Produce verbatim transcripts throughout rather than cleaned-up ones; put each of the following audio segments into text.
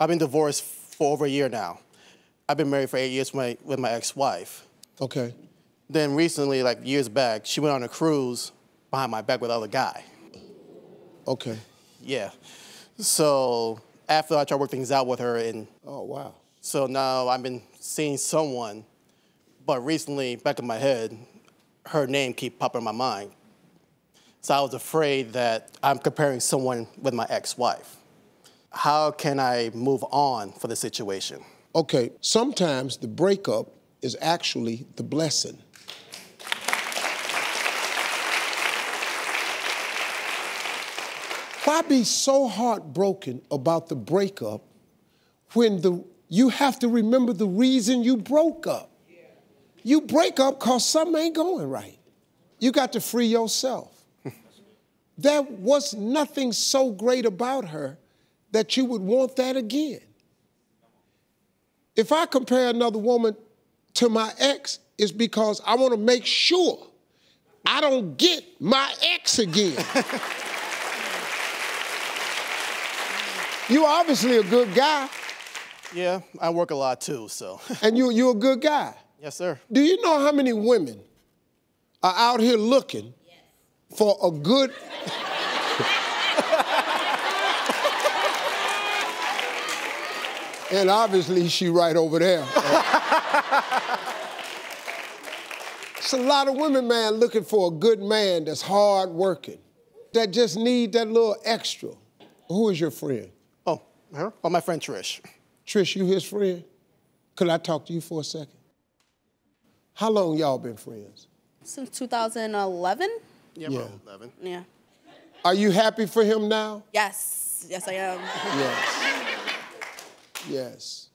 I've been divorced for over a year now. I've been married for eight years with my, with my ex-wife. Okay. Then recently, like years back, she went on a cruise behind my back with another guy. Okay. Yeah. So after I tried to work things out with her and... Oh, wow. So now I've been seeing someone, but recently, back in my head, her name keep popping in my mind. So I was afraid that I'm comparing someone with my ex-wife. How can I move on for the situation? Okay, sometimes the breakup is actually the blessing. Why be so heartbroken about the breakup when the, you have to remember the reason you broke up? You break up because something ain't going right. You got to free yourself. There was nothing so great about her that you would want that again. If I compare another woman to my ex, it's because I want to make sure I don't get my ex again. You obviously a good guy. Yeah, I work a lot too, so. And you, you're a good guy. Yes, sir. Do you know how many women are out here looking for a good... And obviously, she right over there. It's a lot of women, man, looking for a good man that's hard working, that just need that little extra. Who is your friend? Oh, her? Oh, my friend Trish. Trish, you his friend? Could I talk to you for a second? How long y'all been friends? Since two thousand eleven. Yeah, yeah. two thousand eleven. Yeah. Are you happy for him now? Yes. Yes, I am. Yes. Yes.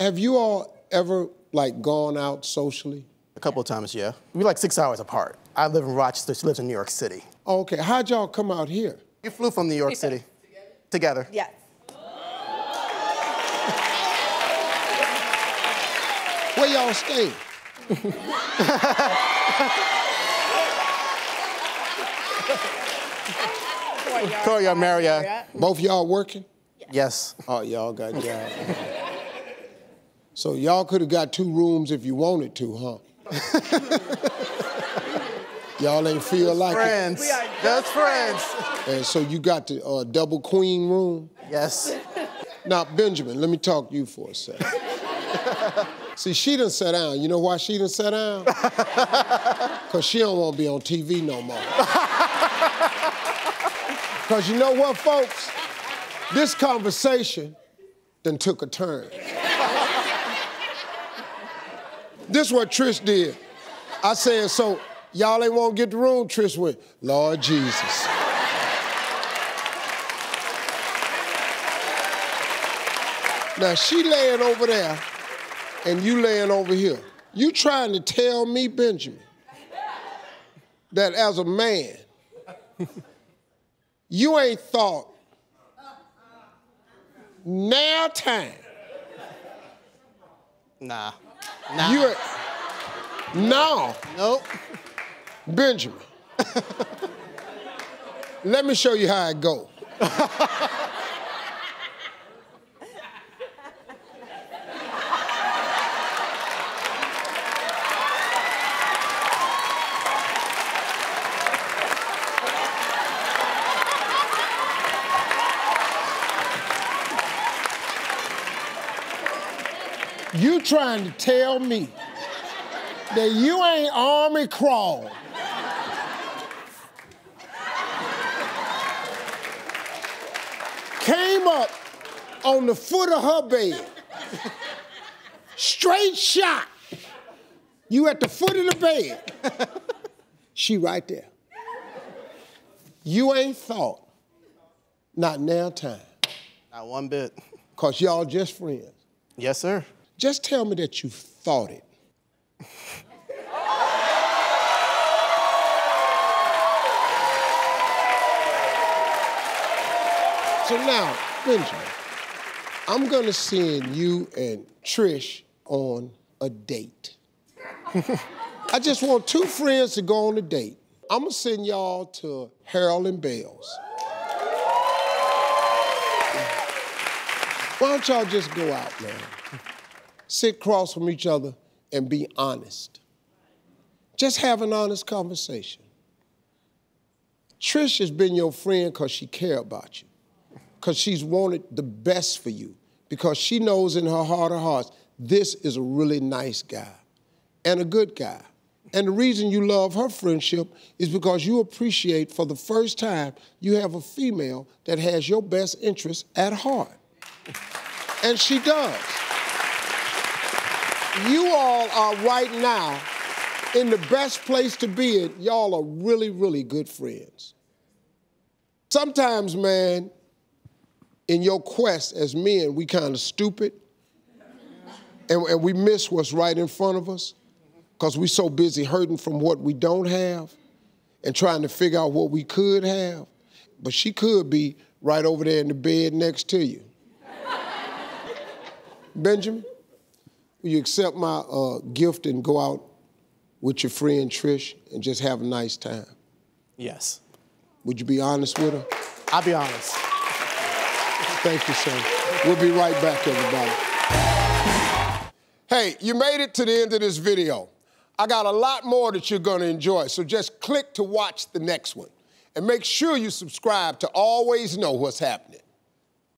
Have you all ever, like, gone out socially? A couple of times, yeah. We're like six hours apart. I live in Rochester, she lives in New York City. Oh, okay, how'd y'all come out here? You flew from New York City. Together? Together. Yes. Where y'all stay? Victoria, Marriott. Both y'all working? Yes. Oh, y'all got jobs. So y'all could have got two rooms if you wanted to, huh? Y'all ain't feel like friends. It. We are just friends. And so you got the uh, double queen room? Yes. Now, Benjamin, let me talk to you for a second. See, she done sat down. You know why she done sat down? Because she don't want to be on T V no more. Because you know what, folks? This conversation then took a turn. This is what Trish did. I said, so y'all ain't want to get the room, Trish went, Lord Jesus. Now she laying over there and you laying over here. You trying to tell me, Benjamin, that as a man, you ain't thought now time. Nah. Nah. You're... No. Nope. Benjamin. Let me show you how it go. You trying to tell me that you ain't army crawled came up on the foot of her bed, straight shot. You at the foot of the bed. She right there. You ain't thought, not now time. Not one bit. Cause y'all just friends. Yes, sir. Just tell me that you thought it. So now, Benjamin, I'm gonna send you and Trish on a date. I just want two friends to go on a date. I'm gonna send y'all to Harold and Bell's. Why don't y'all just go out, man? Sit cross from each other and be honest. Just have an honest conversation. Trish has been your friend because she cares about you, because she's wanted the best for you, because she knows in her heart of hearts, this is a really nice guy and a good guy. And the reason you love her friendship is because you appreciate for the first time you have a female that has your best interests at heart. And she does. You all are right now in the best place to be in. Y'all are really, really good friends. Sometimes, man, in your quest as men, we kind of stupid and, and we miss what's right in front of us, because we're so busy hurting from what we don't have and trying to figure out what we could have. But she could be right over there in the bed next to you. Benjamin, will you accept my uh, gift and go out with your friend Trish and just have a nice time? Yes. Would you be honest with her? I'll be honest. Thank you, sir. We'll be right back, everybody. Hey, you made it to the end of this video. I got a lot more that you're gonna enjoy, so just click to watch the next one. And make sure you subscribe to always know what's happening.